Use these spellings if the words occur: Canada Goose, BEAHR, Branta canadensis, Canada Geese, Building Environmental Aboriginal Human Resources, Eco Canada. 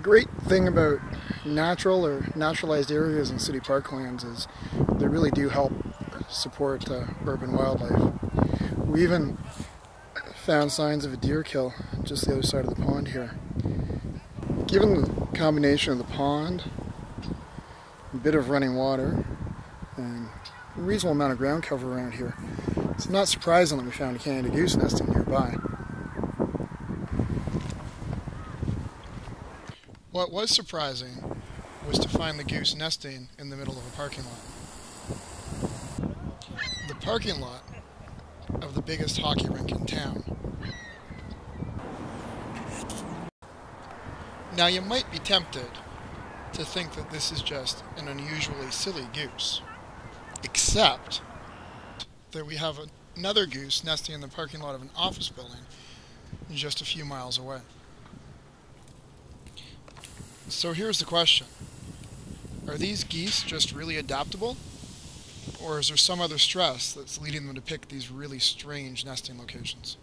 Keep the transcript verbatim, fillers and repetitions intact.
The great thing about natural or naturalized areas in city parklands is they really do help support uh, urban wildlife. We even found signs of a deer kill just the other side of the pond here. Given the combination of the pond, a bit of running water, and a reasonable amount of ground cover around here, it's not surprising that we found a Canada goose nesting nearby. What was surprising was to find the goose nesting in the middle of a parking lot. The parking lot of the biggest hockey rink in town. Now you might be tempted to think that this is just an unusually silly goose, except that we have another goose nesting in the parking lot of an office building just a few miles away. So here's the question. Are these geese just really adaptable? Or is there some other stress that's leading them to pick these really strange nesting locations?